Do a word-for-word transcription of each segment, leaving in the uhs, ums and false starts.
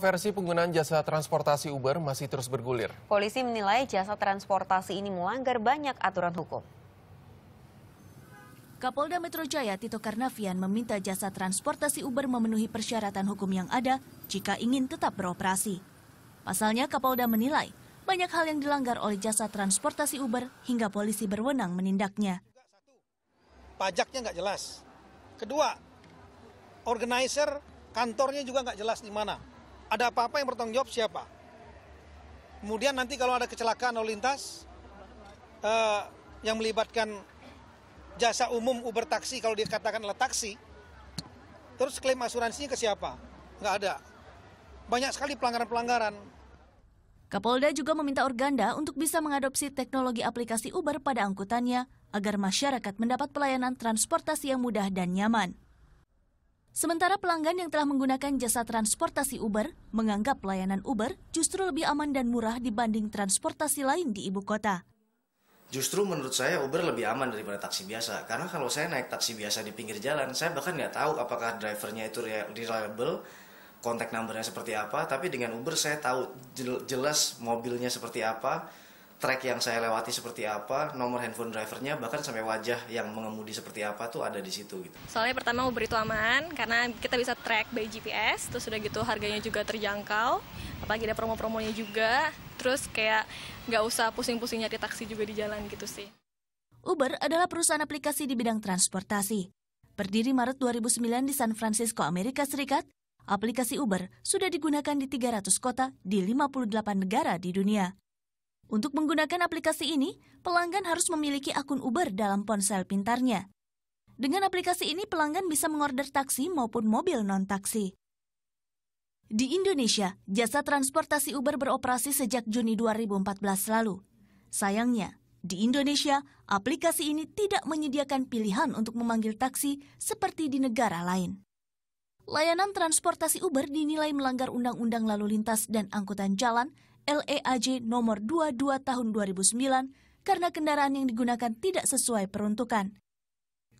Versi penggunaan jasa transportasi Uber masih terus bergulir. Polisi menilai jasa transportasi ini melanggar banyak aturan hukum. Kapolda Metro Jaya Tito Karnavian meminta jasa transportasi Uber memenuhi persyaratan hukum yang ada jika ingin tetap beroperasi. Pasalnya Kapolda menilai banyak hal yang dilanggar oleh jasa transportasi Uber hingga polisi berwenang menindaknya. Pajaknya nggak jelas. Kedua, organizer kantornya juga nggak jelas di mana. Ada apa-apa yang bertanggung jawab siapa? Kemudian nanti kalau ada kecelakaan lalu lintas eh, yang melibatkan jasa umum Uber taksi, kalau dikatakan adalah taksi, terus klaim asuransinya ke siapa? Nggak ada. Banyak sekali pelanggaran-pelanggaran. Kapolda juga meminta Organda untuk bisa mengadopsi teknologi aplikasi Uber pada angkutannya agar masyarakat mendapat pelayanan transportasi yang mudah dan nyaman. Sementara pelanggan yang telah menggunakan jasa transportasi Uber menganggap pelayanan Uber justru lebih aman dan murah dibanding transportasi lain di ibu kota. Justru menurut saya Uber lebih aman daripada taksi biasa. Karena kalau saya naik taksi biasa di pinggir jalan, saya bahkan nggak tahu apakah drivernya itu reliable, kontak numbernya seperti apa. Tapi dengan Uber saya tahu jelas mobilnya seperti apa, track yang saya lewati seperti apa, nomor handphone drivernya, bahkan sampai wajah yang mengemudi seperti apa tuh ada di situ. Gitu. Soalnya pertama Uber itu aman karena kita bisa track by G P S, terus udah gitu harganya juga terjangkau, apalagi ada promo-promonya juga, terus kayak nggak usah pusing-pusing nyari taksi juga di jalan gitu sih. Uber adalah perusahaan aplikasi di bidang transportasi. Berdiri Maret dua ribu sembilan di San Francisco, Amerika Serikat, aplikasi Uber sudah digunakan di tiga ratus kota di lima puluh delapan negara di dunia. Untuk menggunakan aplikasi ini, pelanggan harus memiliki akun Uber dalam ponsel pintarnya. Dengan aplikasi ini, pelanggan bisa mengorder taksi maupun mobil non-taksi. Di Indonesia, jasa transportasi Uber beroperasi sejak Juni dua ribu empat belas lalu. Sayangnya, di Indonesia, aplikasi ini tidak menyediakan pilihan untuk memanggil taksi seperti di negara lain. Layanan transportasi Uber dinilai melanggar Undang-Undang Lalu Lintas dan Angkutan Jalan L E A J nomor dua puluh dua tahun dua ribu sembilan karena kendaraan yang digunakan tidak sesuai peruntukan.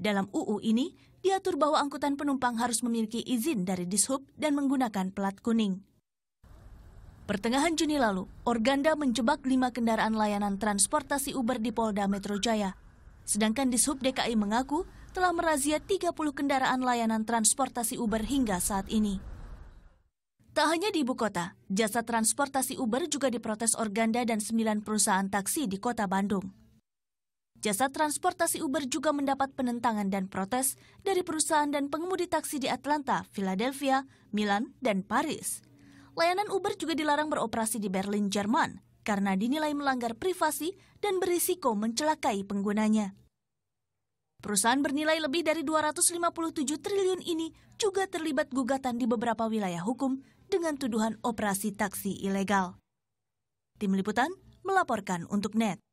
Dalam U U ini, diatur bahwa angkutan penumpang harus memiliki izin dari Dishub dan menggunakan plat kuning. Pertengahan Juni lalu, Organda menjebak lima kendaraan layanan transportasi Uber di Polda Metro Jaya. Sedangkan Dishub D K I mengaku telah merazia tiga puluh kendaraan layanan transportasi Uber hingga saat ini. Tak hanya di ibu kota, jasa transportasi Uber juga diprotes Organda dan sembilan perusahaan taksi di kota Bandung. Jasa transportasi Uber juga mendapat penentangan dan protes dari perusahaan dan pengemudi taksi di Atlanta, Philadelphia, Milan, dan Paris. Layanan Uber juga dilarang beroperasi di Berlin, Jerman, karena dinilai melanggar privasi dan berisiko mencelakai penggunanya. Perusahaan bernilai lebih dari dua ratus lima puluh tujuh triliun ini juga terlibat gugatan di beberapa wilayah hukum dengan tuduhan operasi taksi ilegal. Tim Liputan melaporkan untuk Net.